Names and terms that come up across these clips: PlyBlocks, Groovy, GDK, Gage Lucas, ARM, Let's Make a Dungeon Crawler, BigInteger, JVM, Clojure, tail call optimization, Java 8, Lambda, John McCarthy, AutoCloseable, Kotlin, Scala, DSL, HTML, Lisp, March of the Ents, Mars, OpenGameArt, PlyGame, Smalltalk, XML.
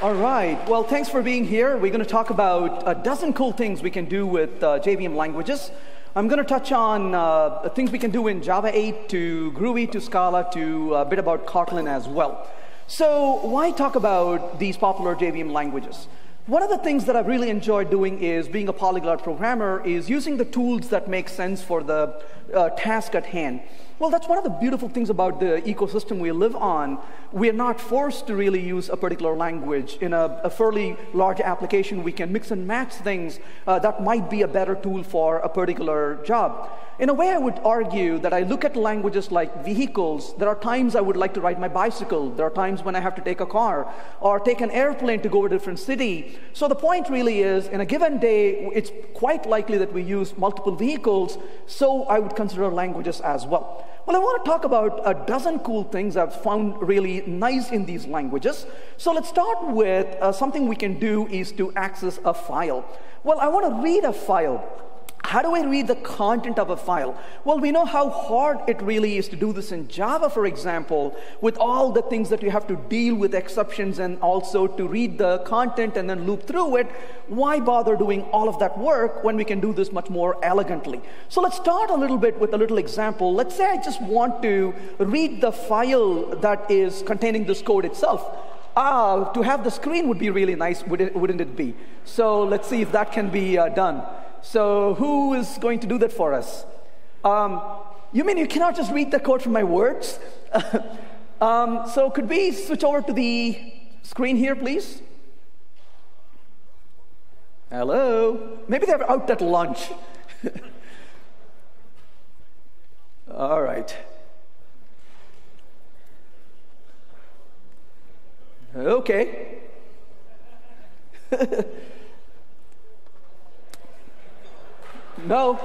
All right. Well, thanks for being here. We're going to talk about a dozen cool things we can do with JVM languages. I'm going to touch on things we can do in Java 8 to Groovy to Scala to a bit about Kotlin as well. So why talk about these popular JVM languages? One of the things that I've really enjoyed doing is being a polyglot programmer is using the tools that make sense for the task at hand. Well, that's one of the beautiful things about the ecosystem we live on. We're not forced to really use a particular language. In a fairly large application, we can mix and match things that might be a better tool for a particular job. In a way, I would argue that I look at languages like vehicles. There are times I would like to ride my bicycle. There are times when I have to take a car or take an airplane to go to a different city. So the point really is, in a given day, it's quite likely that we use multiple vehicles, so I would consider languages as well. Well, I want to talk about a dozen cool things I've found really nice in these languages. So let's start with something we can do is to access a file. Well, I want to read a file. How do I read the content of a file? Well, we know how hard it really is to do this in Java, for example, with all the things that you have to deal with, exceptions, and also to read the content and then loop through it. Why bother doing all of that work when we can do this much more elegantly? So let's start a little bit with a little example. Let's say I just want to read the file that is containing this code itself. To have the screen would be really nice, wouldn't it be? So let's see if that can be done. So who is going to do that for us? You mean you cannot just read the code from my words? So could we switch over to the screen here, please? Hello? Maybe they're out at lunch. All right. Okay. No.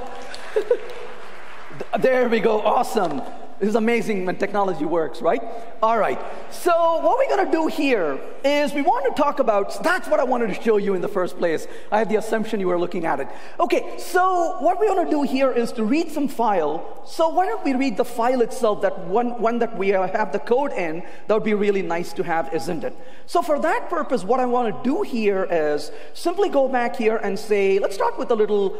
There we go. Awesome. This is amazing when technology works, right? All right. So what we're going to do here is we want to talk about, that's what I wanted to show you in the first place. I had the assumption you were looking at it. OK, so what we want to do here is to read some file. So why don't we read the file itself, that one that we have the code in? That would be really nice to have, isn't it? So for that purpose, what I want to do here is simply go back here and say, let's start with a little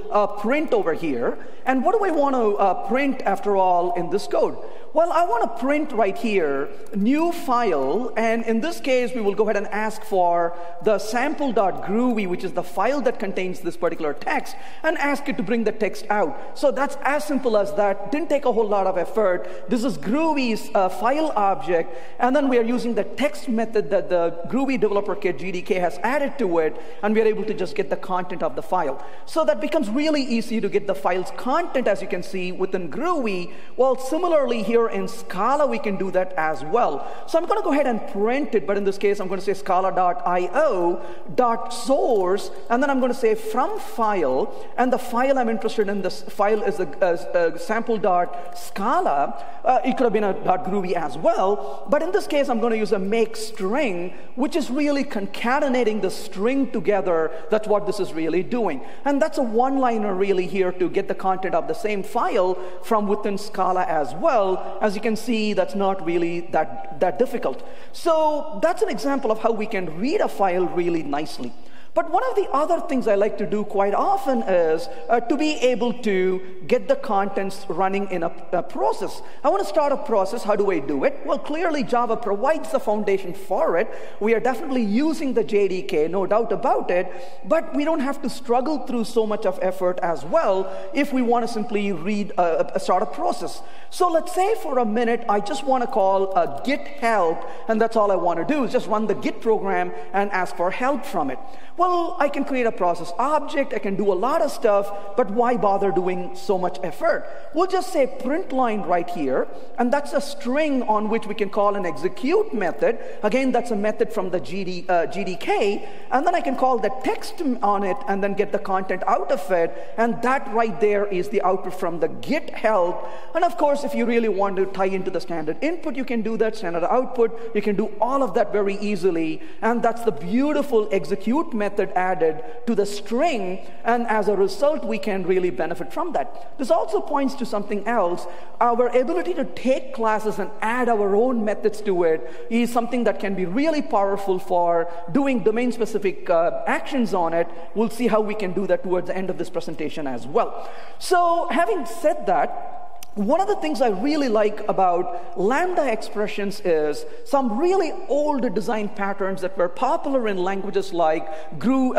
print over here. And what do I want to print, after all, in this code? Well, I want to print right here, new file, and in this case, we will go ahead and ask for the sample.groovy, which is the file that contains this particular text, and ask it to bring the text out. So that's as simple as that. Didn't take a whole lot of effort. This is Groovy's file object, and then we are using the text method that the Groovy developer kit, GDK, has added to it, and we are able to just get the content of the file. So that becomes really easy to get the file's content, as you can see, within Groovy. Well, similarly here, in Scala, we can do that as well. So I'm going to go ahead and print it, but in this case, I'm going to say scala.io.source, and then I'm going to say from file, and the file I'm interested in, this file is a sample.scala. It could have been a .groovy as well, but in this case, I'm going to use a make string, which is really concatenating the string together. That's what this is really doing. And that's a one-liner really here to get the content of the same file from within Scala as well. As you can see, that's not really that difficult. So that's an example of how we can read a file really nicely. But one of the other things I like to do quite often is to be able to get the contents running in a process. I want to start a process. How do I do it? Well, clearly Java provides the foundation for it. We are definitely using the JDK, no doubt about it, but we don't have to struggle through so much of effort as well if we want to simply read start a process. So let's say for a minute, I just want to call a git help, and that's all I want to do is just run the git program and ask for help from it. Well, I can create a process object, I can do a lot of stuff, but why bother doing so much effort? We'll just say print line right here, and that's a string on which we can call an execute method. Again, that's a method from the GDK, and then I can call the text on it and then get the content out of it, and that right there is the output from the git help. And of course, if you really want to tie into the standard input, you can do that, standard output, you can do all of that very easily, and that's the beautiful execute method method added to the string, and as a result, we can really benefit from that. This also points to something else. Our ability to take classes and add our own methods to it is something that can be really powerful for doing domain-specific actions on it. We'll see how we can do that towards the end of this presentation as well. So having said that, one of the things I really like about Lambda expressions is some really old design patterns that were popular in languages like in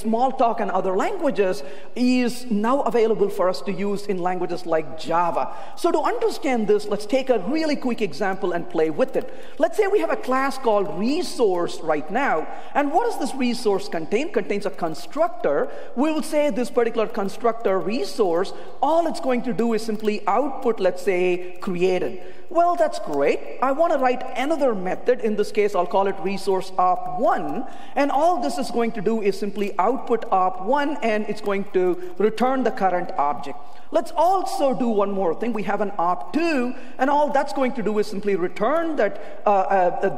Smalltalk and other languages is now available for us to use in languages like Java. So to understand this, let's take a really quick example and play with it. Let's say we have a class called resource right now, and what does this resource contain? It contains a constructor. We will say this particular constructor resource, all it's going to do is simply output, let's say, created. Well, that's great. I want to write another method. In this case, I'll call it resource op1, and all this is going to do is simply output op1, and it's going to return the current object. Let's also do one more thing. We have an op2, and all that's going to do is simply return that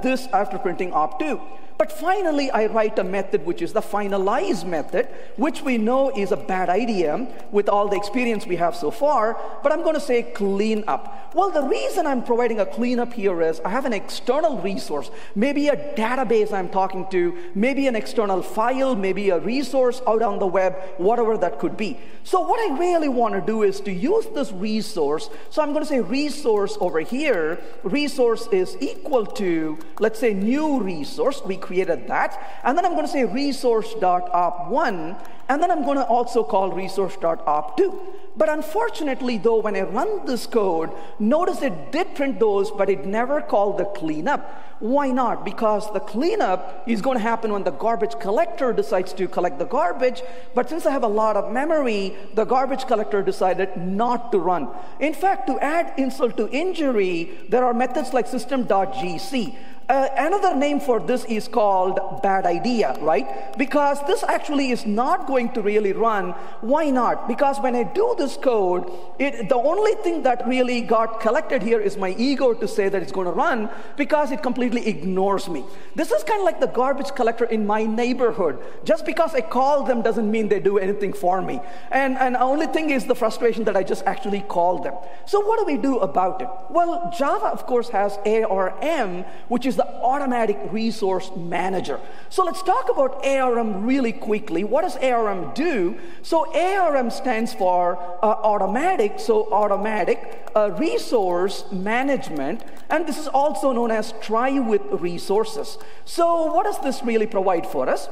this after printing op2. But finally, I write a method which is the finalize method, which we know is a bad idea with all the experience we have so far, but I'm going to say clean up. Well, the reason I'm providing a cleanup here is I have an external resource, maybe a database I'm talking to, maybe an external file, maybe a resource out on the web, whatever that could be. So what I really want to do is to use this resource. So I'm going to say resource over here. Resource is equal to, let's say, new resource. We created that, and then I'm going to say resource.op1, and then I'm going to also call resource.op2. But unfortunately, though, when I run this code, notice it did print those, but it never called the cleanup. Why not? Because the cleanup is going to happen when the garbage collector decides to collect the garbage, but since I have a lot of memory, the garbage collector decided not to run. In fact, to add insult to injury, there are methods like system.gc. Another name for this is called bad idea, right? Because this actually is not going to really run. Why not? Because when I do this code, the only thing that really got collected here is my ego to say that it's going to run, because it completely ignores me. This is kind of like the garbage collector in my neighborhood. Just because I call them doesn't mean they do anything for me. And the only thing is the frustration that I just actually called them. So what do we do about it? Well, Java, of course, has ARM, which is the automatic resource manager. So let's talk about ARM really quickly. What does ARM do? So ARM stands for automatic, so automatic resource management, and this is also known as try with resources. So what does this really provide for us?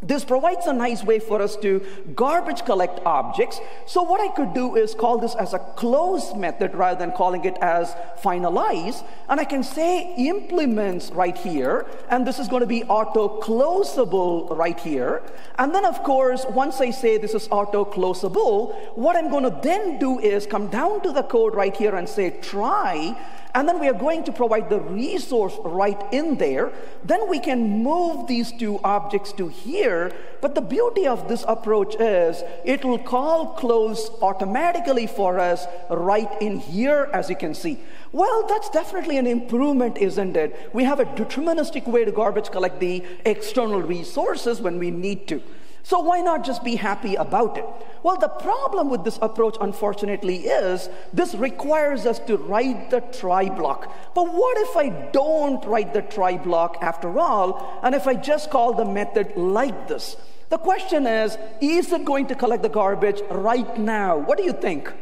This provides a nice way for us to garbage collect objects. So what I could do is call this as a close method rather than calling it as finalize, and I can say implements right here, and this is going to be AutoCloseable right here. And then, of course, once I say this is AutoCloseable, what I'm going to then do is come down to the code right here and say try, and then we are going to provide the resource right in there. Then we can move these two objects to here, but the beauty of this approach is it will call close automatically for us right in here, as you can see. Well, that's definitely an improvement, isn't it? We have a deterministic way to garbage collect the external resources when we need to. So why not just be happy about it? Well, the problem with this approach, unfortunately, is this requires us to write the try block. But what if I don't write the try block after all, and if I just call the method like this? The question is it going to collect the garbage right now? What do you think?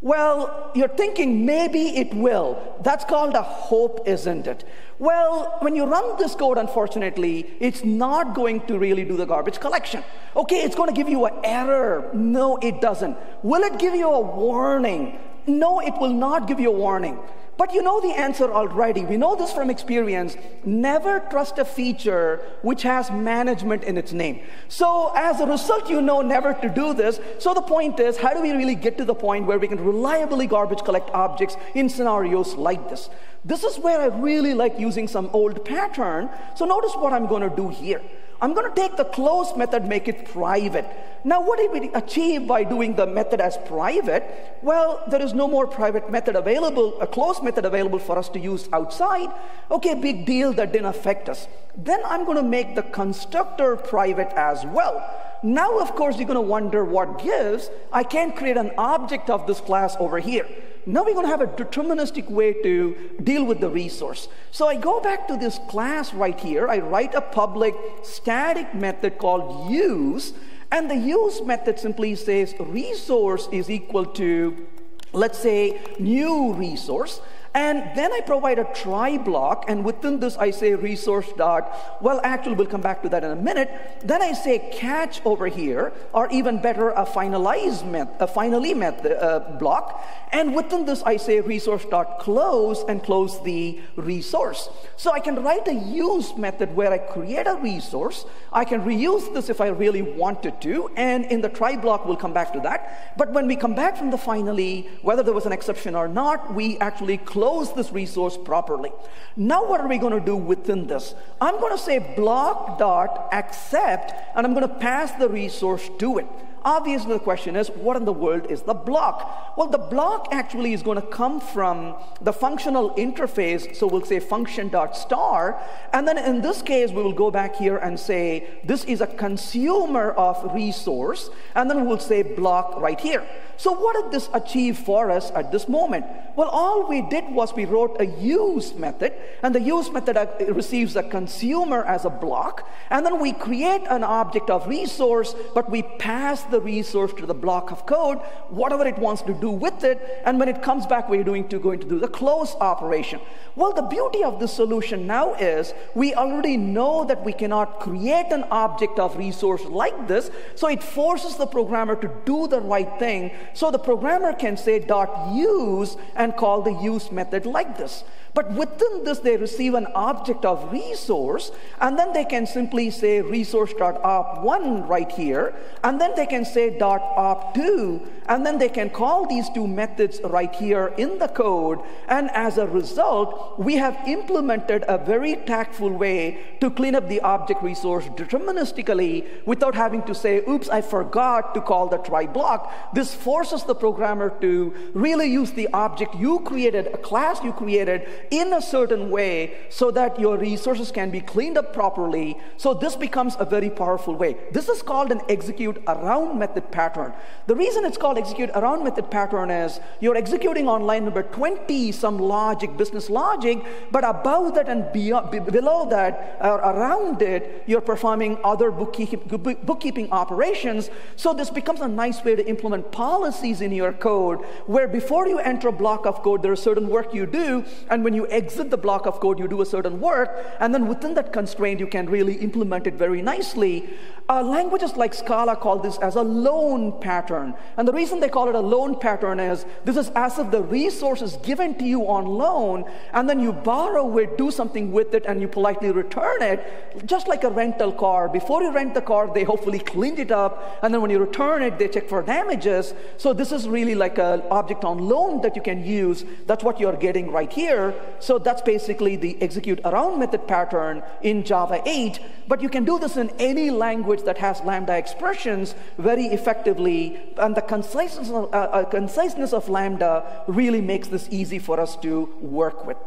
Well, you're thinking maybe it will. That's called a hope, isn't it? Well, when you run this code, unfortunately, it's not going to really do the garbage collection. Okay, it's going to give you an error. No, it doesn't. Will it give you a warning? No, it will not give you a warning. But you know the answer already. We know this from experience. Never trust a feature which has management in its name. So as a result, you know never to do this. So the point is, how do we really get to the point where we can reliably garbage collect objects in scenarios like this? This is where I really like using some old pattern. So notice what I'm going to do here. I'm going to take the close method, make it private. Now, what did we achieve by doing the method as private? Well, there is no more private method available, a close method available for us to use outside. Okay, big deal, that didn't affect us. Then I'm going to make the constructor private as well. Now, of course, you're going to wonder what gives. I can't create an object of this class over here. Now we're going to have a deterministic way to deal with the resource. So I go back to this class right here. I write a public static method called use. And the use method simply says resource is equal to, let's say, new resource. And then I provide a try block, and within this I say resource dot, well, actually we'll come back to that in a minute. Then I say catch over here, or even better, a finalize method, a finally method block, and within this I say resource dot close, and close the resource. So I can write a use method where I create a resource. I can reuse this if I really wanted to, and in the try block we'll come back to that. But when we come back from the finally, whether there was an exception or not, we actually close this resource properly. Now what are we going to do within this? I'm going to say block dot accept, and I'm going to pass the resource to it. Obviously the question is, what in the world is the block? Well, the block actually is going to come from the functional interface, so we'll say function dot star, and then in this case we will go back here and say this is a consumer of resource, and then we'll say block right here. So what did this achieve for us at this moment? Well, all we did was we wrote a use method, and the use method receives a consumer as a block, and then we create an object of resource, but we pass the resource to the block of code, whatever it wants to do with it, and when it comes back we're going to do the close operation. Well, the beauty of this solution now is we already know that we cannot create an object of resource like this, so it forces the programmer to do the right thing, so the programmer can say dot use and call the use method like this. But within this, they receive an object of resource, and then they can simply say resource.op1 right here, and then they can say .op2, and then they can call these two methods right here in the code, and as a result, we have implemented a very tactful way to clean up the object resource deterministically without having to say, oops, I forgot to call the try block. This forces the programmer to really use the object you created, a class you created, in a certain way so that your resources can be cleaned up properly. So this becomes a very powerful way. This is called an execute around method pattern. The reason it's called execute around method pattern is you're executing on line number 20 some logic, business logic, but above that and beyond, below that or around it, you're performing other bookkeeping operations. So this becomes a nice way to implement policies in your code where before you enter a block of code, there is certain work you do, and when you exit the block of code, you do a certain work, and then within that constraint, you can really implement it very nicely. Languages like Scala call this as a loan pattern. And the reason they call it a loan pattern is this is as if the resource is given to you on loan, and then you borrow it, do something with it, and you politely return it, just like a rental car. Before you rent the car, they hopefully cleaned it up, and then when you return it, they check for damages. So this is really like an object on loan that you can use. That's what you're getting right here. So that's basically the execute around method pattern in Java 8, but you can do this in any language that has Lambda expressions very effectively, and the conciseness of Lambda really makes this easy for us to work with.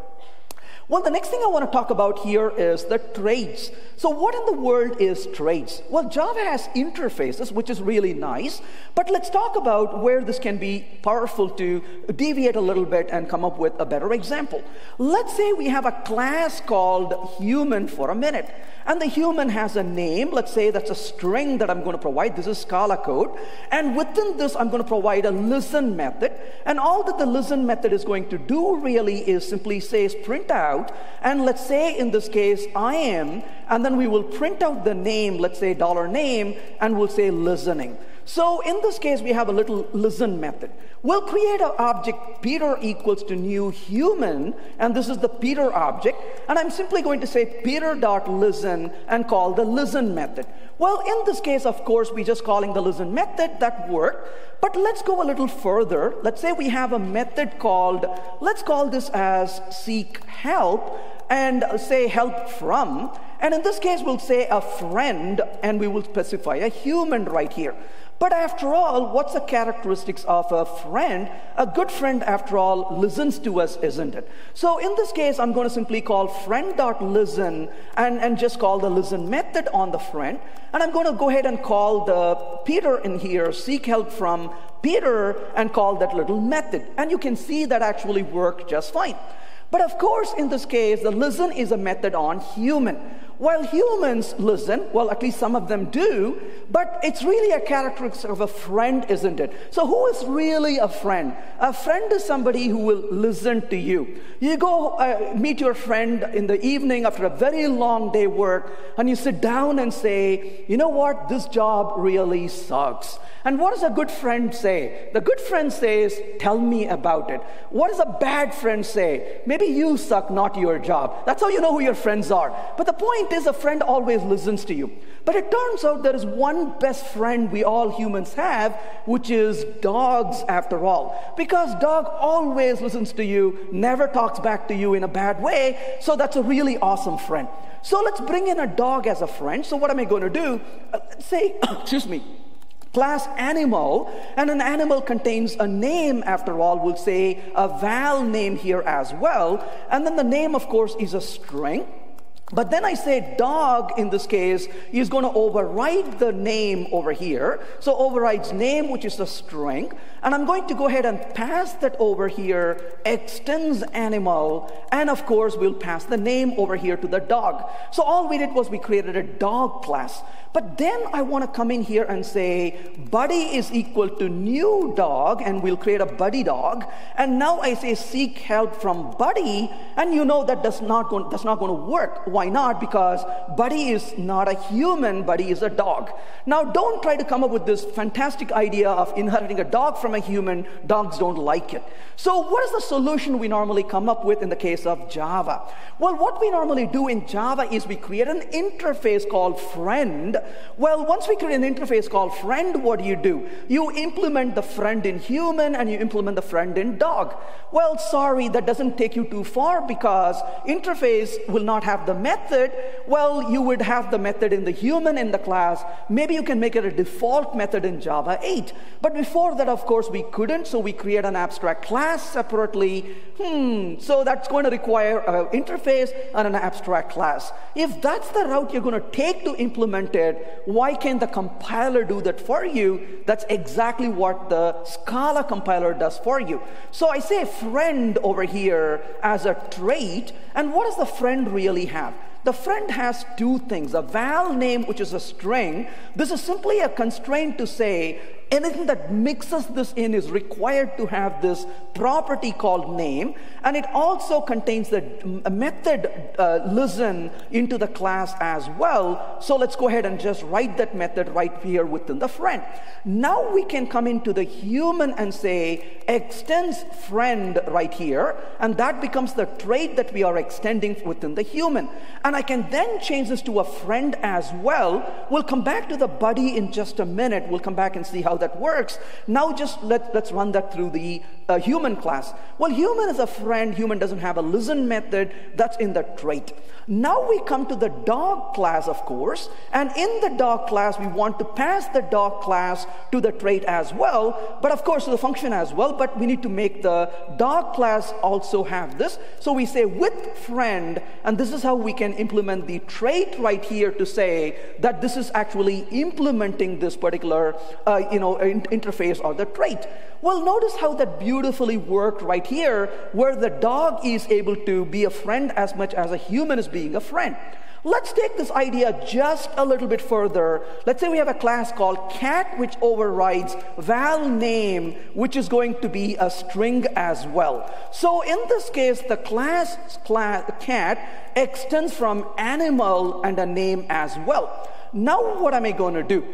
Well, the next thing I want to talk about here is the traits. So what in the world is traits? Well, Java has interfaces, which is really nice, but let's talk about where this can be powerful to deviate a little bit and come up with a better example. Let's say we have a class called human for a minute, and the human has a name. Let's say that's a string that I'm going to provide. This is Scala code, and within this, I'm going to provide a listen method, and all that the listen method is going to do really is simply says print out, and let's say in this case I am, and then we will print out the name, let's say $name, and we'll say listening. So in this case we have a little listen method. We'll create an object Peter equals to new human, and this is the Peter object, and I'm simply going to say Peter.listen and call the listen method. Well, in this case, of course, we're just calling the listen method, that worked, but let's go a little further. Let's say we have a method called, let's call this as seek help, and say help from, and in this case we'll say a friend, and we will specify a human right here. But after all, what's the characteristics of a friend? A good friend, after all, listens to us, isn't it? So in this case, I'm going to simply call friend.listen and just call the listen method on the friend. And I'm going to go ahead and call the Peter in here, seek help from Peter, and call that little method. And you can see that actually worked just fine. But of course, in this case, the listen is a method on human. While humans listen, well, at least some of them do, but it's really a characteristic of a friend, isn't it? So who is really a friend? A friend is somebody who will listen to you. You go meet your friend in the evening after a very long day work, and you sit down and say, you know what, this job really sucks. And what does a good friend say? The good friend says, tell me about it. What does a bad friend say? Maybe you suck, not your job. That's how you know who your friends are. But the point is, a friend always listens to you. But it turns out there is one best friend we all humans have, which is dogs, after all. Because dog always listens to you, never talks back to you in a bad way, so that's a really awesome friend. So let's bring in a dog as a friend. So what am I going to do? Say, excuse me, class animal, and an animal contains a name, after all, we'll say a val name here as well. And then the name, of course, is a string. But then I say dog, in this case, is going to override the name over here. So overrides name, which is the string. And I'm going to go ahead and pass that over here, extends animal. And of course, we'll pass the name over here to the dog. So all we did was we created a dog class. But then I want to come in here and say buddy is equal to new dog, and we'll create a buddy dog. And now I say seek help from buddy, and you know that that's not going to work. Why not? Because buddy is not a human, buddy is a dog. Now don't try to come up with this fantastic idea of inheriting a dog from a human. Dogs don't like it. So what is the solution we normally come up with in the case of Java? Well, what we normally do in Java is we create an interface called friend. Well, once we create an interface called friend, what do? You implement the friend in human and you implement the friend in dog. Well, sorry, that doesn't take you too far because interface will not have the method. Well, you would have the method in the human in the class. Maybe you can make it a default method in Java 8. But before that, of course, we couldn't, so we create an abstract class separately. So that's going to require an interface and an abstract class. If that's the route you're going to take to implement it, why can't the compiler do that for you? That's exactly what the Scala compiler does for you. So I say friend over here as a trait, and what does the friend really have? The friend has two things, a val name, which is a string. This is simply a constraint to say anything that mixes this in is required to have this property called name, and it also contains the method listen into the class as well. So let's go ahead and just write that method right here within the friend. Now we can come into the human and say extends friend right here, and that becomes the trait that we are extending within the human. And I can then change this to a friend as well. We'll come back to the buddy in just a minute. We'll come back and see how that works. Now just let's run that through the human class. Well, human is a friend. Human doesn't have a listen method. That's in the trait. Now we come to the dog class, of course. And in the dog class, we want to pass the dog class to the trait as well. But of course, to the function as well. But we need to make the dog class also have this. So we say with friend, and this is how we can implement the trait right here to say that this is actually implementing this particular interface or the trait. Well, notice how that beautifully worked right here, where the dog is able to be a friend as much as a human is being a friend. Let's take this idea just a little bit further. Let's say we have a class called cat, which overrides val name, which is going to be a string as well. So in this case, the class cat extends from animal and a name as well. Now what am I going to do?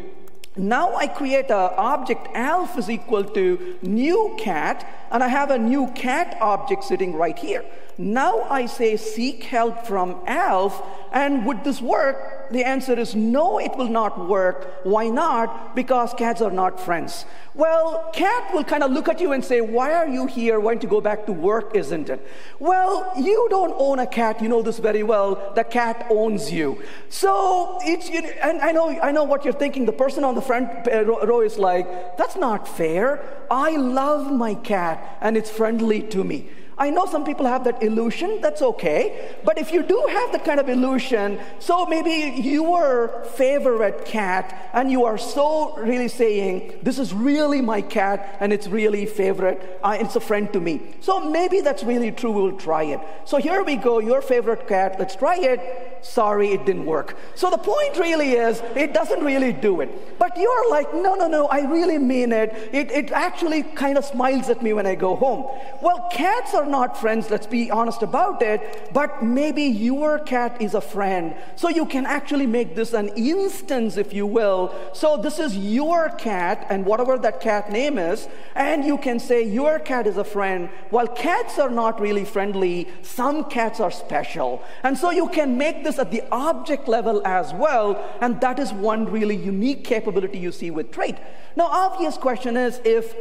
Now I create an object, alf is equal to new cat, and I have a new cat object sitting right here. Now I say seek help from alf, and would this work? the answer is no, it will not work. Why not? Because cats are not friends. Well, cat will kind of look at you and say, why are you here? Why don't you go back to work, isn't it? Well, you don't own a cat. You know this very well. The cat owns you. So, and I know what you're thinking. The person on the front row is like, that's not fair. I love my cat, and it's friendly to me. I know some people have that illusion, that's okay. But if you do have that kind of illusion, so maybe your favorite cat, and you are so really saying, this is really my cat, and it's really favorite, it's a friend to me. So maybe that's really true, we'll try it. So here we go, your favorite cat, let's try it. Sorry, it didn't work. So the point really is, it doesn't really do it. But you're like, no, no, no, I really mean it. It actually kind of smiles at me when I go home. Well, cats are not friends, let's be honest about it, but maybe your cat is a friend. So you can actually make this an instance, if you will. So this is your cat, and whatever that cat name is, and you can say your cat is a friend. While cats are not really friendly, some cats are special. And so you can make this at the object level as well, and that is one really unique capability you see with trait. Now, obvious question is, if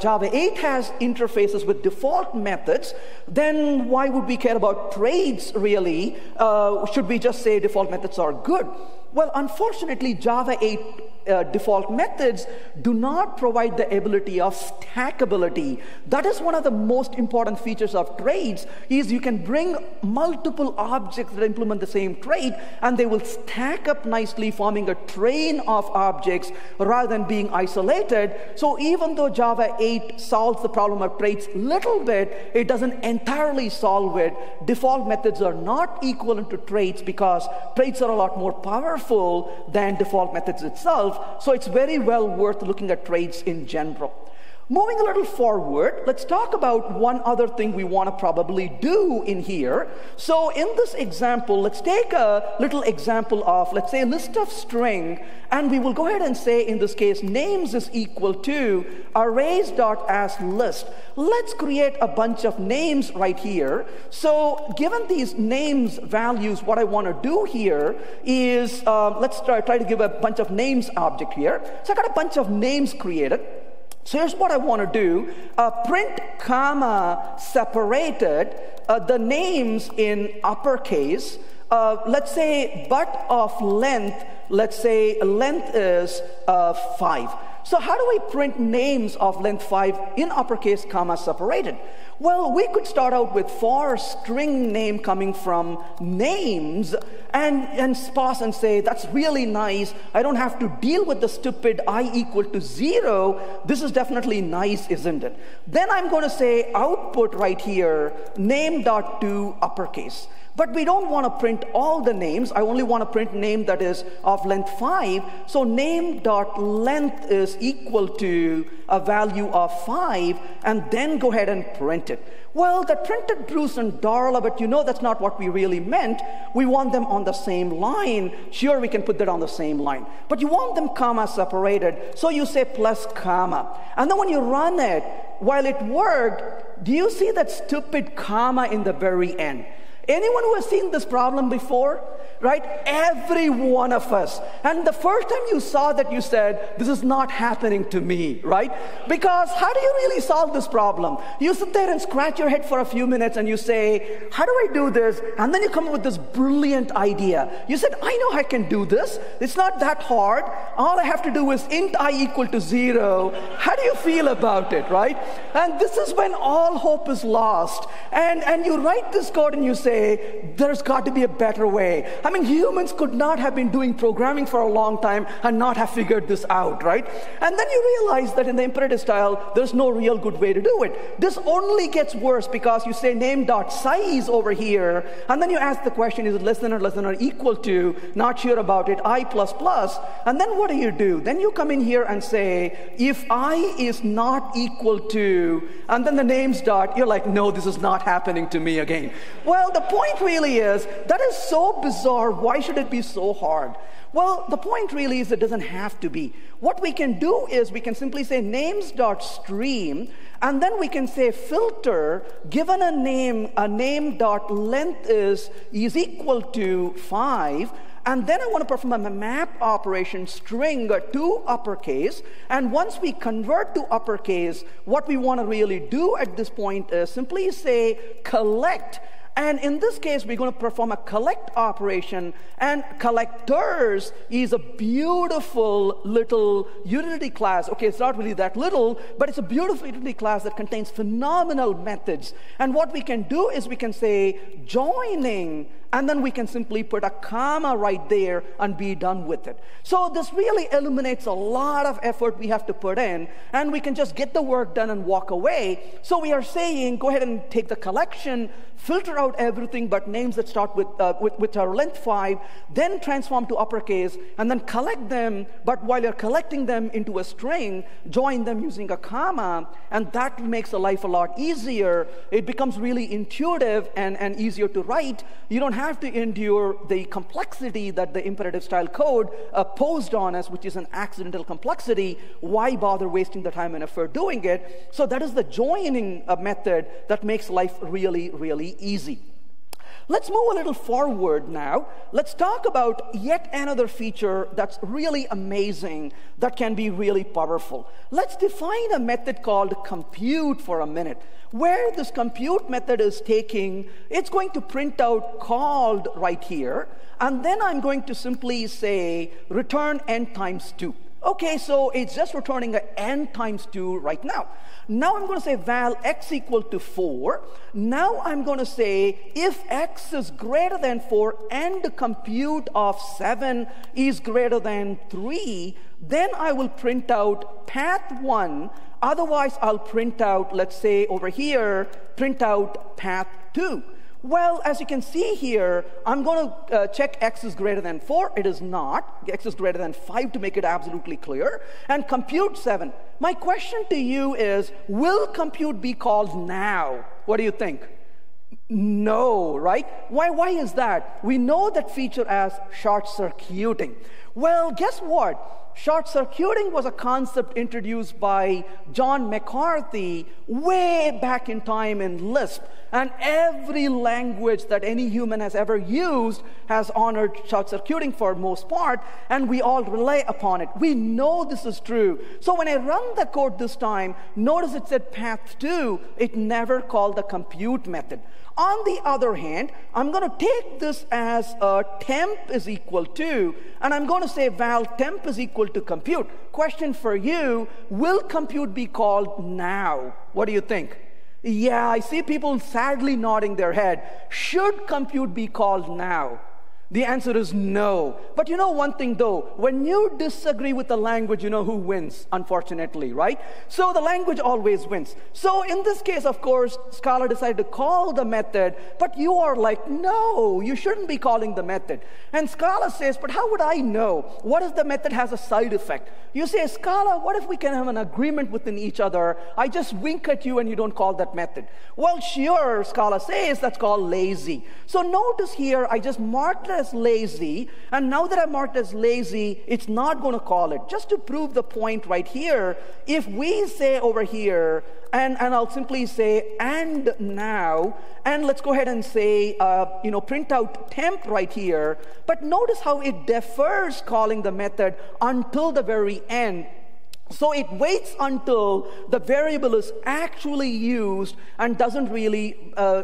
Java 8 has interfaces with default methods, then why would we care about traits, really? Should we just say default methods are good? Well, unfortunately, Java 8 default methods do not provide the ability of stackability. That is one of the most important features of traits, is you can bring multiple objects that implement the same trait, and they will stack up nicely, forming a train of objects rather than being isolated. So even though Java 8 solves the problem of traits a little bit, it doesn't entirely solve it. Default methods are not equivalent to traits because traits are a lot more powerful than default methods itself. So it's very well worth looking at traits in general. Moving a little forward, let's talk about one other thing we want to probably do in here. So in this example, let's take a little example of, let's say, a list of string, and we will go ahead and say, in this case, names is equal to arrays.asList. Let's create a bunch of names right here. So given these names values, what I want to do here is, let's try to give a bunch of names object here. So I got a bunch of names created. So here's what I want to do, print, comma, separated, the names in uppercase, let's say, but of length, let's say length is 5. So how do we print names of length 5 in uppercase, comma, separated? Well, we could start out with for string name coming from names and parse and say, that's really nice. I don't have to deal with the stupid i = 0. This is definitely nice, isn't it? Then I'm going to say output right here, name.to uppercase. But we don't want to print all the names. I only want to print name that is of length 5. So name.length is equal to a value of 5, and then go ahead and print it. Well, that printed Bruce and Darla, but you know that's not what we really meant. We want them on the same line. Sure, we can put that on the same line. But you want them comma separated, so you say plus comma. And then when you run it, while it worked, do you see that stupid comma in the very end? Anyone who has seen this problem before? Right? Every one of us. And the first time you saw that, you said, this is not happening to me, right? Because how do you really solve this problem? You sit there and scratch your head for a few minutes and you say, how do I do this? And then you come up with this brilliant idea. You said, I know I can do this. It's not that hard. All I have to do is int i = 0. How do you feel about it, right? And this is when all hope is lost. And you write this code and you say, there's got to be a better way. I mean, humans could not have been doing programming for a long time and not have figured this out, right? And then you realize that in the imperative style, there's no real good way to do it. This only gets worse because you say name.size over here, and then you ask the question, is it less than or equal to, not sure about it, i++, and then what do? Then you come in here and say, if i ≠ and then the names dot, you're like, no, this is not happening to me again. Well, the point really is, that is so bizarre. Why should it be so hard? Well, the point really is it doesn't have to be. What we can do is we can simply say names.stream, and then we can say filter, given a name.length is equal to 5, And then I want to perform a map operation, string to uppercase. And once we convert to uppercase, what we want to really do at this point is simply say collect. And in this case, we're going to perform a collect operation. And collectors is a beautiful little utility class. Okay, it's not really that little, but it's a beautiful utility class that contains phenomenal methods. And what we can do is we can say joining, and then we can simply put a comma right there and be done with it. So this really eliminates a lot of effort we have to put in, and we can just get the work done and walk away. So we are saying, go ahead and take the collection, filter out everything but names that start with our length 5, then transform to uppercase, and then collect them, but while you're collecting them into a string, join them using a comma, and that makes the life a lot easier. It becomes really intuitive and easier to write. You don't have to endure the complexity that the imperative style code posed on us, which is an accidental complexity. Why bother wasting the time and effort doing it? So that is the joining method that makes life really, really easy. Let's move a little forward now. Let's talk about yet another feature that's really amazing, that can be really powerful. Let's define a method called compute for a minute, where this compute method is taking, it's going to print out called right here, and then I'm going to simply say return n times 2. Okay, so it's just returning an n times 2 right now. Now I'm going to say val x equal to 4. Now I'm going to say if x is greater than 4 and the compute of 7 is greater than 3, then I will print out path 1. Otherwise, I'll print out, let's say over here, print out path 2. Well, as you can see here, I'm going to check x is greater than 4. It is not. X is greater than 5 to make it absolutely clear. And compute 7. My question to you is, will compute be called now? What do you think? No, right? Why is that? We know that feature as short-circuiting. Well, guess what? Short-circuiting was a concept introduced by John McCarthy way back in time in Lisp. And every language that any human has ever used has honored short-circuiting for most part, and we all rely upon it. We know this is true. So when I run the code this time, notice it said path 2. It never called the compute method. On the other hand, I'm going to take this as a temp is equal to, and I'm going to say val temp is equal to compute. Question for you, will compute be called now? What do you think? Yeah, I see people sadly nodding their head. Should compute be called now? The answer is no. But you know one thing though, when you disagree with the language, you know who wins, unfortunately, right? So the language always wins. So in this case, of course, Scala decided to call the method, but you are like, no, you shouldn't be calling the method. And Scala says, but how would I know? What if the method has a side effect? You say, Scala, what if we can have an agreement within each other? I just wink at you and you don't call that method. Well, sure, Scala says that's called lazy. So notice here, I just marked as lazy, and now that I marked as lazy, it's not going to call it. Just to prove the point right here, if we say over here, and I'll simply say and now, and let's go ahead and say, you know, print out temp right here, but notice how it defers calling the method until the very end. So it waits until the variable is actually used and doesn't really,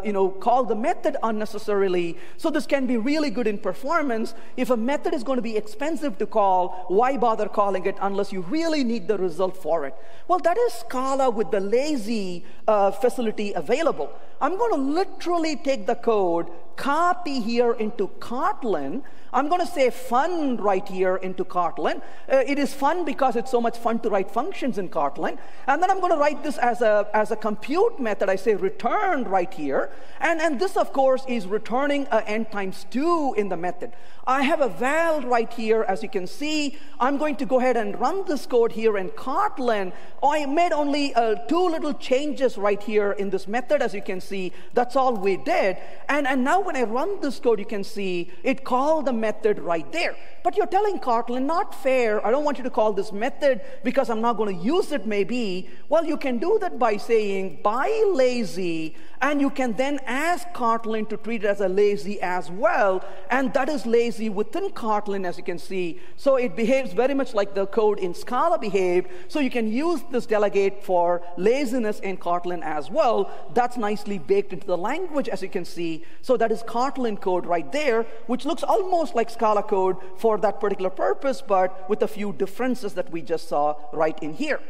you know, call the method unnecessarily. So this can be really good in performance. If a method is going to be expensive to call, why bother calling it unless you really need the result for it? Well, that is Scala with the lazy facility available. I'm going to literally take the code, copy here into Kotlin. I'm going to say fun right here into Kotlin. It is fun because it's so much fun to write functions in Kotlin. And then I'm going to write this as a compute method. I say return right here. And this, of course, is returning n times 2 in the method. I have a val right here, as you can see. I'm going to go ahead and run this code here in Kotlin. I made only 2 little changes right here in this method, as you can see. That's all we did. And now when I run this code, you can see it called the method right there. But you're telling Kotlin, not fair. I don't want you to call this method because I'm not going to use it maybe. Well, you can do that by saying by lazy, And you can then ask Kotlin to treat it as a lazy as well, and that is lazy within Kotlin, as you can see. So it behaves very much like the code in Scala behaved, so you can use this delegate for laziness in Kotlin as well. That's nicely baked into the language, as you can see. So that is Kotlin code right there, which looks almost like Scala code for that particular purpose, but with a few differences that we just saw right in here.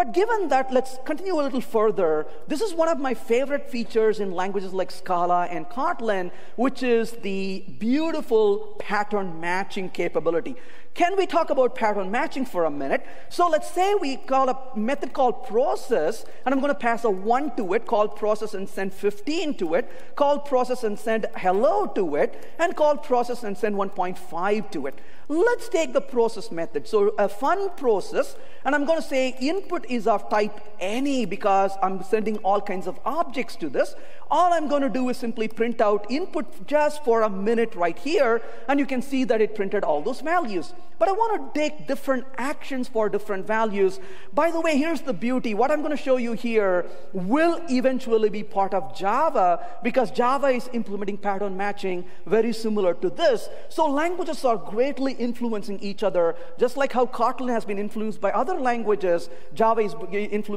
But given that, let's continue a little further. This is one of my favorite features in languages like Scala and Kotlin, which is the beautiful pattern matching capability. Can we talk about pattern matching for a minute? So let's say we call a method called process, and I'm going to pass a 1 to it, call process and send 15 to it, call process and send hello to it, and call process and send 1.5 to it. Let's take the process method. So a fun process, and I'm going to say input is of type any because I'm sending all kinds of objects to this. All I'm going to do is simply print out input just for a minute right here, and you can see that it printed all those values. But I want to take different actions for different values. By the way, here's the beauty. What I'm going to show you here will eventually be part of Java, because Java is implementing pattern matching very similar to this. So languages are greatly influencing each other, just like how Kotlin has been influenced by other languages, Java is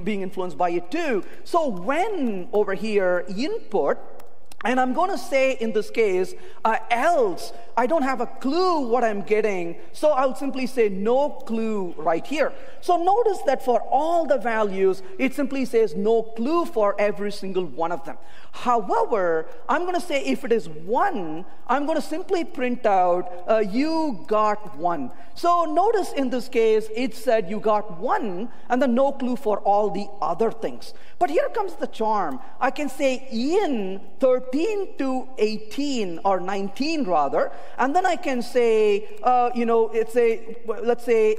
being influenced by it too. So when over here, input, and I'm going to say in this case, else, I don't have a clue what I'm getting, so I'll simply say no clue right here. So notice that for all the values, it simply says no clue for every single one of them. However, I'm going to say if it is 1, I'm going to simply print out you got 1. So notice in this case, it said you got 1, and then no clue for all the other things. But here comes the charm. I can say in 13 to 18 or 19 rather, and then I can say, let's say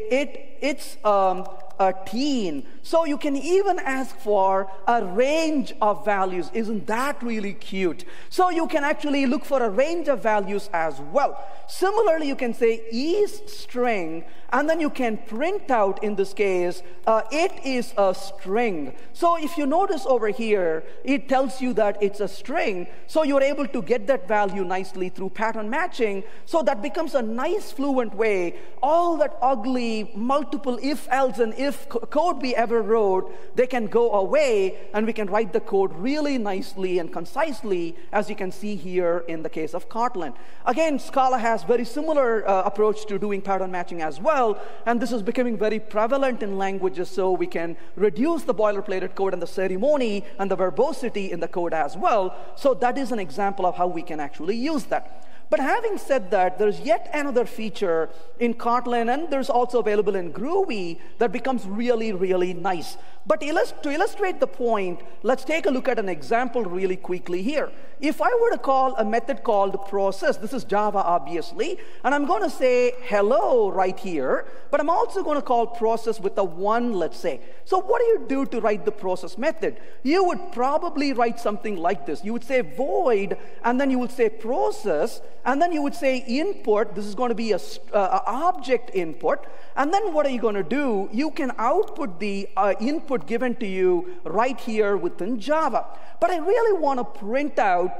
it's a teen. So you can even ask for a range of values. Isn't that really cute? So you can actually look for a range of values as well. Similarly, you can say is string, and then you can print out, in this case, it is a string. So if you notice over here, it tells you that it's a string, so you're able to get that value nicely through pattern matching, so that becomes a nice fluent way. All that ugly multiple if, else, and if code we ever wrote, they can go away, and we can write the code really nicely and concisely, as you can see here in the case of Kotlin. Again, Scala has very similar approach to doing pattern matching as well, and this is becoming very prevalent in languages, so we can reduce the boilerplate code and the ceremony and the verbosity in the code as well. So that is an example of how we can actually use that. But having said that, there's yet another feature in Kotlin, and there's also available in Groovy, that becomes really, really nice. But to illustrate the point, let's take a look at an example really quickly here. If I were to call a method called process, this is Java obviously, and I'm going to say hello right here, but I'm also going to call process with a 1, let's say. So what do you do to write the process method? You would probably write something like this. You would say void, and then you would say process, and then you would say input, this is going to be a object input, and then what are you going to do? You can output the input given to you right here within Java. But I really want to print out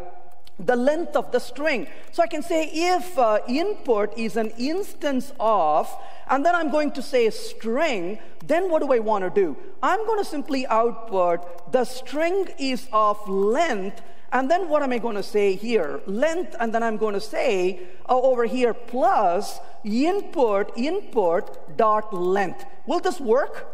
the length of the string. So I can say if input is an instance of, and then I'm going to say string, then what do I want to do? I'm going to simply output the string is of length, and then what am I going to say here? Length, and then I'm going to say over here plus input dot length. Will this work?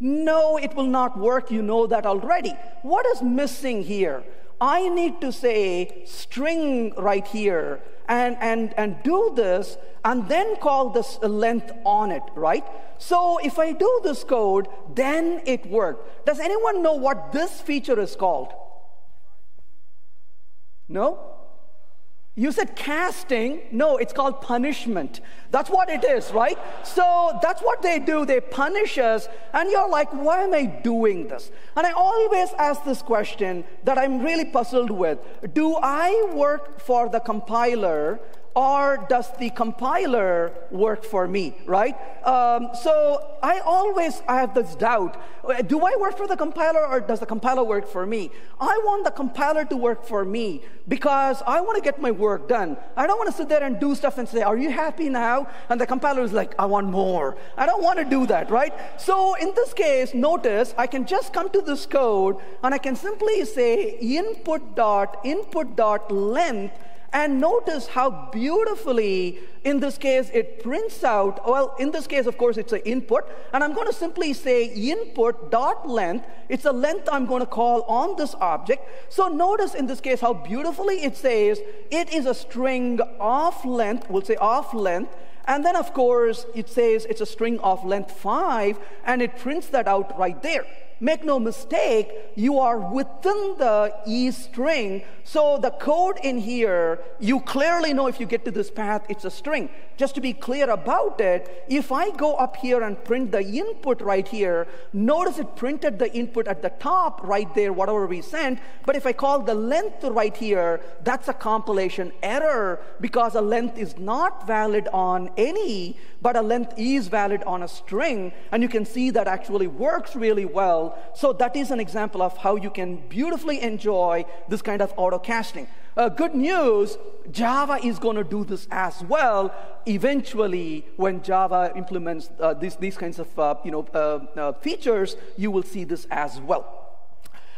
No, it will not work. You know that already. What is missing here? I need to say string right here and do this, and then call this length on it, right? So if I do this code, then it worked. Does anyone know what this feature is called? No? You said casting. No, it's called punishment. That's what it is, right? So that's what they do. They punish us, and you're like, why am I doing this? And I always ask this question that I'm really puzzled with. Do I work for the compiler, or does the compiler work for me, right? So I have this doubt. Do I work for the compiler or does the compiler work for me? I want the compiler to work for me because I want to get my work done. I don't want to sit there and do stuff and say, are you happy now? And the compiler is like, I want more. I don't want to do that, right? So in this case, notice I can just come to this code and I can simply say input.length, and notice how beautifully, in this case, it prints out. Well, in this case, of course, it's an input. And I'm going to simply say input.length. It's a length I'm going to call on this object. So notice in this case how beautifully it says it is a string of length. We'll say of length. And then, of course, it says it's a string of length 5. And it prints that out right there. Make no mistake, you are within the E string. So the code in here, you clearly know if you get to this path, it's a string. Just to be clear about it, if I go up here and print the input right here, notice it printed the input at the top right there, whatever we sent. But if I call the length right here, that's a compilation error because a length is not valid on any, but a length is valid on a string. And you can see that actually works really well. So that is an example of how you can beautifully enjoy this kind of auto-caching. Good news, Java is going to do this as well eventually. When Java implements these kinds of features, you will see this as well.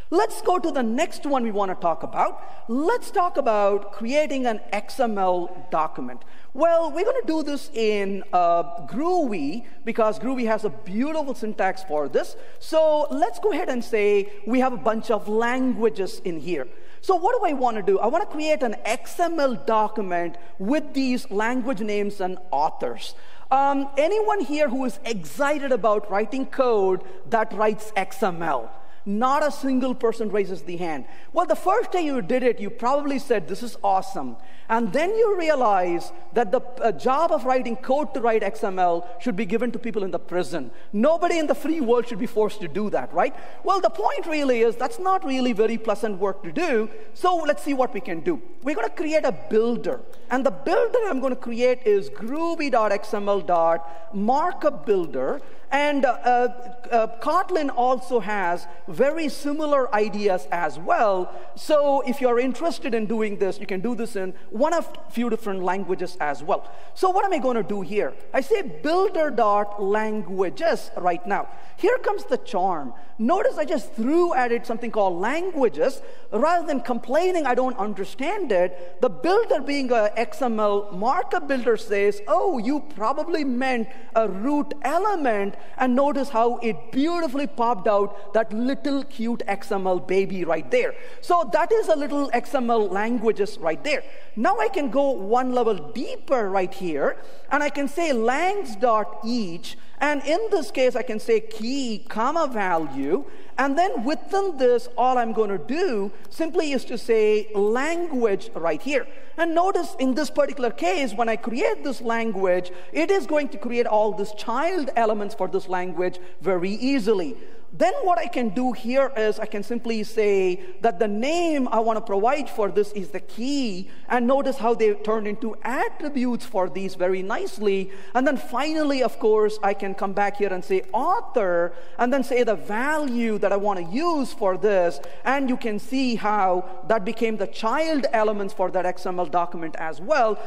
Let's go to the next one we want to talk about. Let's talk about creating an XML document. Well, we're going to do this in Groovy because Groovy has a beautiful syntax for this. So let's go ahead and say we have a bunch of languages in here. So what do I want to do? I want to create an XML document with these language names and authors. Anyone here who is excited about writing code that writes XML? Not a single person raises the hand. Well, the first day you did it, you probably said, this is awesome. And then you realize that the job of writing code to write XML should be given to people in the prison. Nobody in the free world should be forced to do that, right? Well, the point really is that's not really very pleasant work to do. So let's see what we can do. We're going to create a builder. And the builder I'm going to create is groovy.xml.markup builder. And Kotlin also has very similar ideas as well. So if you're interested in doing this, you can do this in one of a few different languages as well. So what am I going to do here? I say builder.languages right now. Here comes the charm. Notice I just threw at it something called languages. Rather than complaining I don't understand it, the builder being a XML markup builder says, oh, you probably meant a root element. And notice how it beautifully popped out that little cute XML baby right there. So that is a little XML languages right there. Now I can go one level deeper right here, and I can say langs.each, and in this case I can say key, comma, value, and then within this all I'm going to do simply is to say language right here. And notice in this particular case, when I create this language, it is going to create all these child elements for this language very easily. Then what I can do here is I can simply say that the name I want to provide for this is the key, and notice how they turned into attributes for these very nicely. And then finally, of course, I can come back here and say author, and then say the value that I want to use for this, and you can see how that became the child elements for that XML document as well,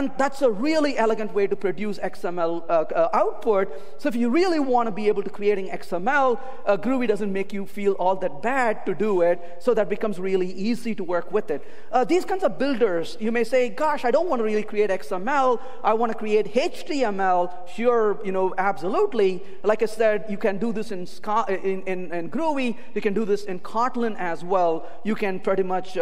and that's a really elegant way to produce XML output. So if you really want to be able to create XML, Groovy doesn't make you feel all that bad to do it, so that becomes really easy to work with it. These kinds of builders, you may say, gosh, I don't want to really create XML, I want to create HTML. Sure, absolutely. Like I said, you can do this in Groovy, you can do this in Kotlin as well. You can pretty much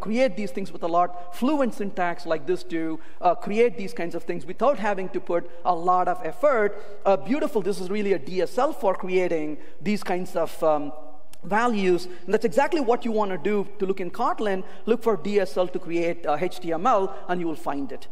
create these things with a lot fluent syntax like this to create these kinds of things without having to put a lot of effort. Beautiful, this is really a DSL for creating these kinds of values, and that's exactly what you want to do. To look in Kotlin, look for DSL to create HTML, and you will find it.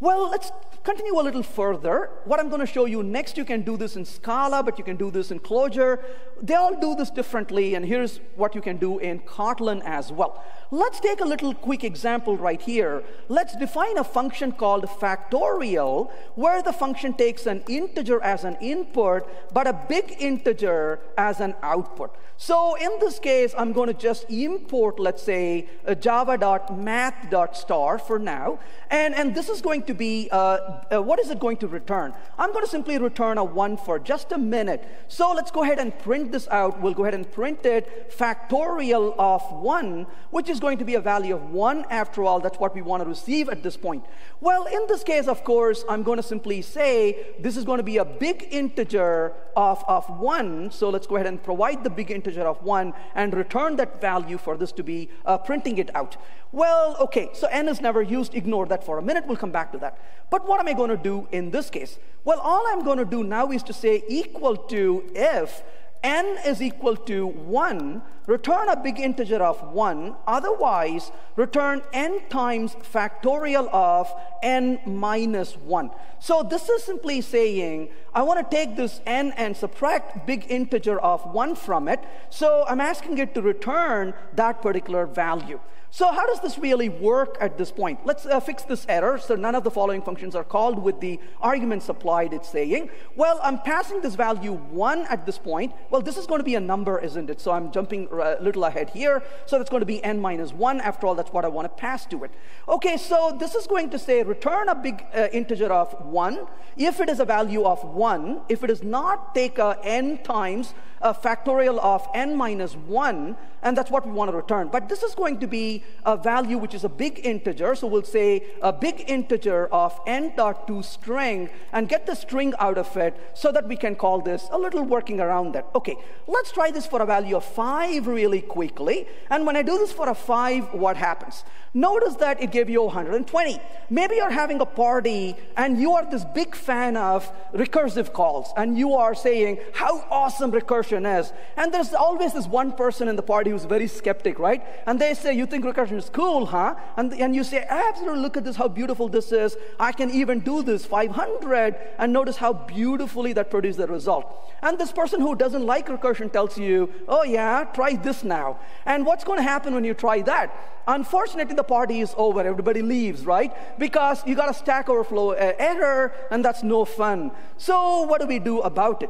Well, let's continue a little further. What I'm going to show you next, you can do this in Scala, but you can do this in Clojure. They all do this differently, and here's what you can do in Kotlin as well. Let's take a little quick example right here. Let's define a function called factorial, where the function takes an integer as an input, but a big integer as an output. So in this case, I'm going to just import, let's say, java.math.star for now, and this is going to be, what is it going to return? I'm going to simply return a 1 for just a minute. So let's go ahead and print this out. We'll go ahead and print it, factorial of 1, which is going to be a value of 1 after all. That's what we want to receive at this point. Well, in this case, of course, I'm going to simply say this is going to be a big integer of 1. So let's go ahead and provide the big integer of 1 and return that value for this to be printing it out. Well, okay, so n is never used. Ignore that for a minute. We'll come back to that. But what am I going to do in this case? Well, all I'm going to do now is to say equal to if n is equal to 1, return a big integer of 1, otherwise return n times factorial of n minus 1. So this is simply saying I want to take this n and subtract big integer of 1 from it, so I'm asking it to return that particular value. So how does this really work at this point? Let's fix this error, so none of the following functions are called with the arguments applied, it's saying. Well, I'm passing this value 1 at this point. Well, this is going to be a number, isn't it? So I'm jumping a little ahead here. So it's going to be n minus 1. After all, that's what I want to pass to it. Okay, so this is going to say return a big integer of 1. If it is a value of 1, if it is not, take a n times a factorial of n minus 1, and that's what we want to return. But this is going to be a value which is a big integer, so we'll say a big integer of n.toString and get the string out of it so that we can call this a little working around that. Okay, let's try this for a value of 5 really quickly, and when I do this for a 5, what happens? Notice that it gave you 120. Maybe you're having a party and you are this big fan of recursive calls and you are saying how awesome recursion is, and there's always this one person in the party who's very skeptic, right? And they say, you think recursion is cool, huh? And you say, absolutely, look at this, how beautiful this is. I can even do this 500, and notice how beautifully that produced the result. And this person who doesn't like recursion tells you, oh yeah, try this now. And what's going to happen when you try that? Unfortunately, the party is over. Everybody leaves, right? Because you got a Stack Overflow error, and that's no fun. So what do we do about it?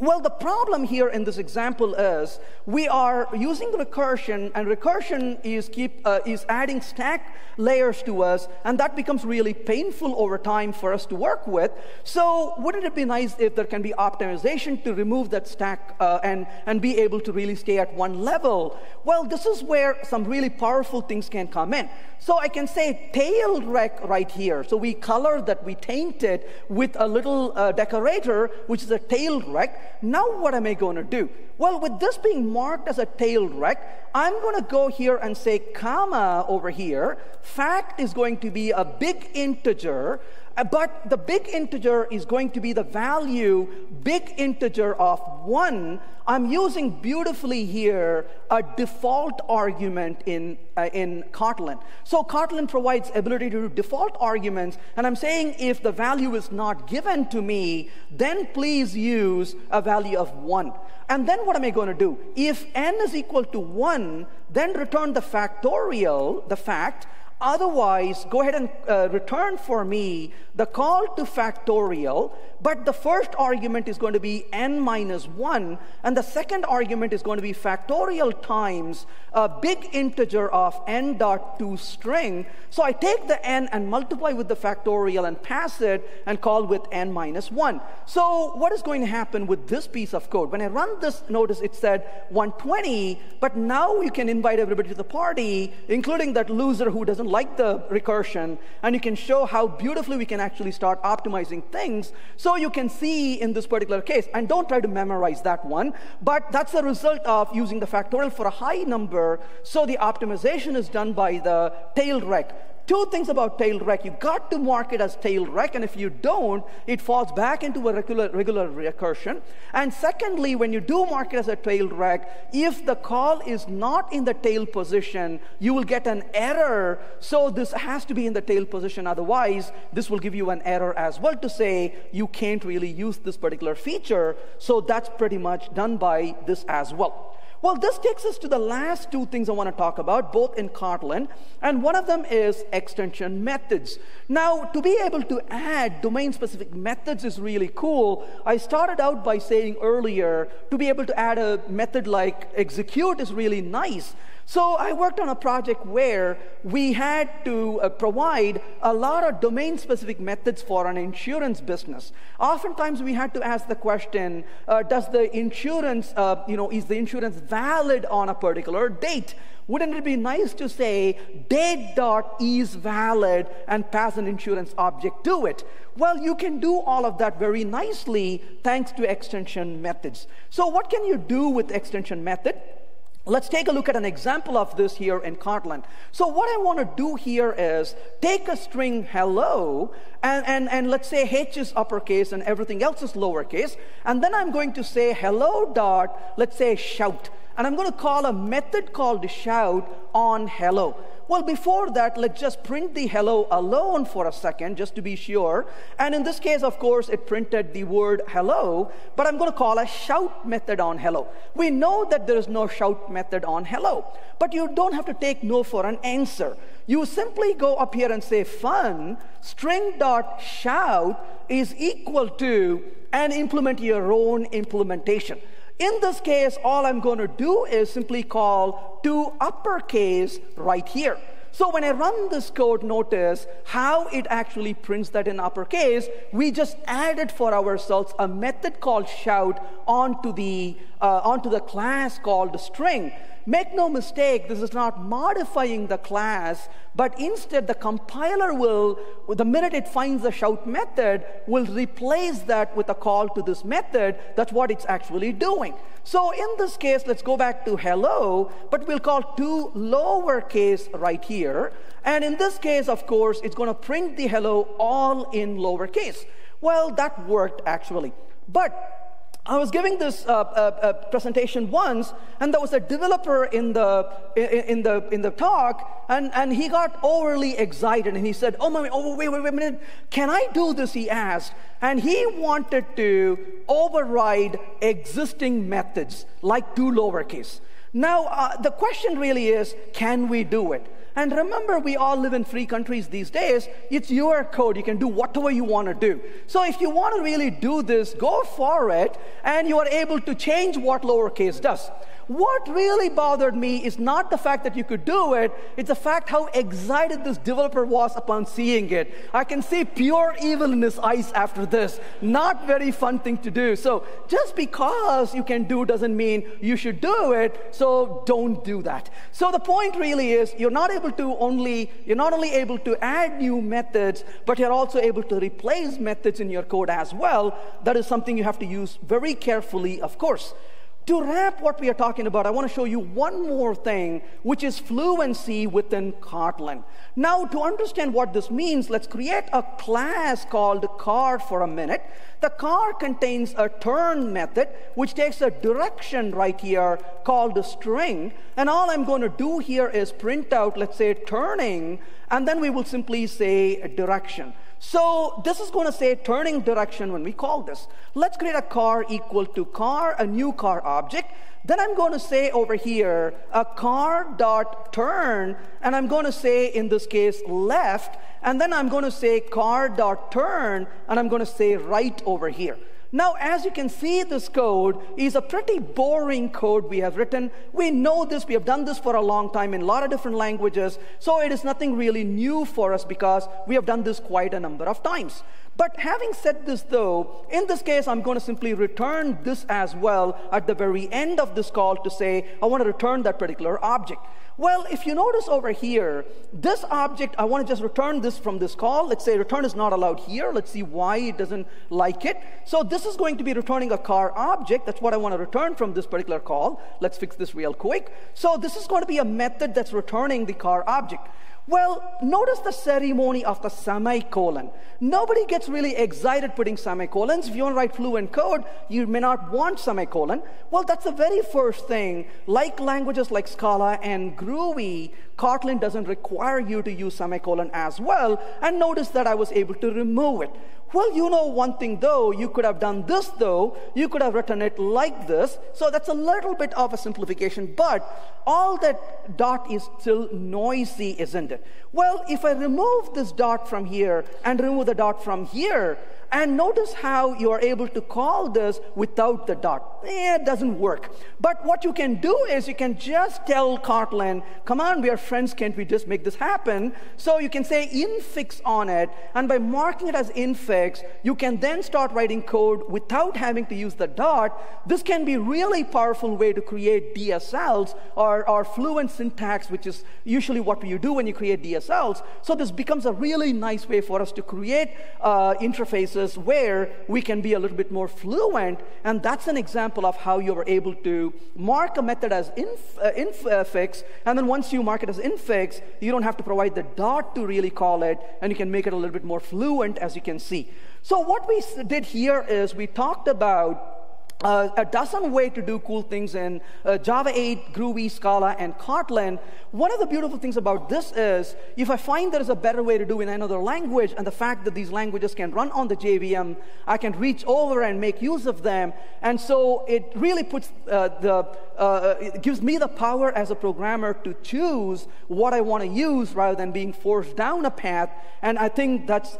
Well, the problem here in this example is we are using recursion, and recursion is adding stack layers to us, and that becomes really painful over time for us to work with. So wouldn't it be nice if there can be optimization to remove that stack and be able to really stay at one level? Well, this is where some really powerful things can come in. So I can say tail rec right here. So we color that, we taint it with a little decorator, which is a tail rec. Now what am I going to do? Well, with this being marked as a tail rec, I'm going to go here and say comma over here. Fact is going to be a big integer, but the big integer is going to be the value big integer of 1. I'm using beautifully here a default argument in Kotlin. So Kotlin provides ability to do default arguments, and I'm saying if the value is not given to me, then please use a value of 1. And then what am I going to do? If n is equal to 1, then return the factorial, the fact. Otherwise, go ahead and return for me the call to factorial, but the first argument is going to be n minus 1, and the second argument is going to be factorial times a big integer of n dot to string. So I take the n and multiply with the factorial and pass it and call with n minus 1. So what is going to happen with this piece of code? When I run this, notice it said 120, but now you can invite everybody to the party, including that loser who doesn't like the recursion, and you can show how beautifully we can actually start optimizing things. So you can see in this particular case, and don't try to memorize that one, but that's the result of using the factorial for a high number, so the optimization is done by the tail rec. Two things about tail rec. You got to mark it as tail rec, and if you don't, it falls back into a regular recursion. And secondly, when you do mark it as a tail rec, if the call is not in the tail position, you will get an error. So this has to be in the tail position. Otherwise, this will give you an error as well to say you can't really use this particular feature. So that's pretty much done by this as well. Well, this takes us to the last two things I want to talk about, both in Kotlin, and one of them is extension methods. Now, to be able to add domain-specific methods is really cool. I started out by saying earlier, to be able to add a method like execute is really nice. So I worked on a project where we had to provide a lot of domain-specific methods for an insurance business. Oftentimes, we had to ask the question, does the insurance, is the insurance valid on a particular date? Wouldn't it be nice to say date.isValid and pass an insurance object to it? Well, you can do all of that very nicely thanks to extension methods. So what can you do with extension method? Let's take a look at an example of this here in Kotlin. So what I want to do here is take a string hello, and let's say H is uppercase and everything else is lowercase, and then I'm going to say hello dot, let's say shout, and I'm going to call a method called shout on hello. Well, before that, let's just print the hello alone for a second, just to be sure. And in this case, of course, it printed the word hello, but I'm going to call a shout method on hello. We know that there is no shout method on hello, but you don't have to take no for an answer. You simply go up here and say fun, string.shout is equal to, and implement your own implementation. In this case, all I'm going to do is simply call toUpperCase right here. So when I run this code, notice how it actually prints that in uppercase. We just added for ourselves a method called shout onto the class called string. Make no mistake, this is not modifying the class, but instead the compiler will, the minute it finds the shout method, will replace that with a call to this method. That's what it's actually doing. So in this case, let's go back to hello, but we'll call to lowercase right here. And in this case, of course, it's going to print the hello all in lowercase. Well, that worked actually. But I was giving this presentation once, and there was a developer in the talk, and he got overly excited, and he said, oh wait a minute, can I do this, he asked. And he wanted to override existing methods, like to lowercase. Now, the question really is, can we do it? And remember, we all live in free countries these days. It's your code. You can do whatever you want to do. So if you want to really do this, go for it, and you are able to change what lowercase does. What really bothered me is not the fact that you could do it, it's the fact how excited this developer was upon seeing it. I can see pure evil in his eyes after this. Not very fun thing to do. So just because you can do doesn't mean you should do it, so don't do that. So the point really is you're not only able to add new methods, but you're also able to replace methods in your code as well. That is something you have to use very carefully, of course. To wrap what we are talking about, I want to show you one more thing, which is fluency within Kotlin. Now, to understand what this means, let's create a class called car for a minute. The car contains a turn method, which takes a direction right here called a string. And all I'm going to do here is print out, let's say, turning, and then we will simply say direction. So this is going to say turning direction when we call this. Let's create a car equal to car, a new car object. Then I'm going to say over here, a car.turn, and I'm going to say, in this case, left. And then I'm going to say car.turn, and I'm going to say right over here. Now, as you can see, this code is a pretty boring code we have written. We know this. We have done this for a long time in a lot of different languages. So it is nothing really new for us because we have done this quite a number of times. But having said this, though, in this case, I'm going to simply return this as well at the very end of this call to say, I want to return that particular object. Well, if you notice over here, this object, I want to just return this from this call. Let's say return is not allowed here. Let's see why it doesn't like it. So this is going to be returning a car object. That's what I want to return from this particular call. Let's fix this real quick. So this is going to be a method that's returning the car object. Well, notice the ceremony of the semicolon. Nobody gets really excited putting semicolons. If you want to write fluent code, you may not want semicolon. Well, that's the very first thing. Like languages like Scala and Groovy, Kotlin doesn't require you to use semicolon as well. And notice that I was able to remove it. Well, you know one thing though, you could have done this though, you could have written it like this, so that's a little bit of a simplification, but all that dot is still noisy, isn't it? Well, if I remove this dot from here and remove the dot from here, and notice how you are able to call this without the dot. It doesn't work. But what you can do is you can just tell Kotlin, come on, we are friends, can't we just make this happen? So you can say infix on it, and by marking it as infix, you can then start writing code without having to use the dot. This can be a really powerful way to create DSLs or fluent syntax, which is usually what you do when you create DSLs. So this becomes a really nice way for us to create interfaces where we can be a little bit more fluent, and that's an example of how you are able to mark a method as infix, and then once you mark it as infix, you don't have to provide the dot to really call it, and you can make it a little bit more fluent, as you can see. So what we did here is we talked about a dozen ways to do cool things in Java 8, Groovy, Scala, and Kotlin. One of the beautiful things about this is, if I find there is a better way to do in another language, and the fact that these languages can run on the JVM, I can reach over and make use of them. And so it really puts it gives me the power as a programmer to choose what I want to use rather than being forced down a path. And I think that's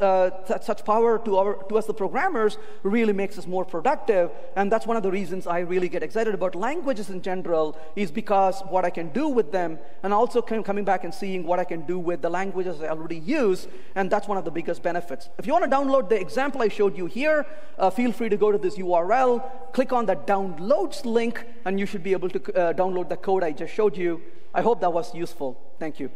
such power to us, the programmers, really makes us more productive, and that's one of the reasons I really get excited about languages in general, is because what I can do with them, and also coming back and seeing what I can do with the languages I already use, and that's one of the biggest benefits. If you want to download the example I showed you here, feel free to go to this URL, click on the downloads link, and you should be able to download the code I just showed you. I hope that was useful. Thank you.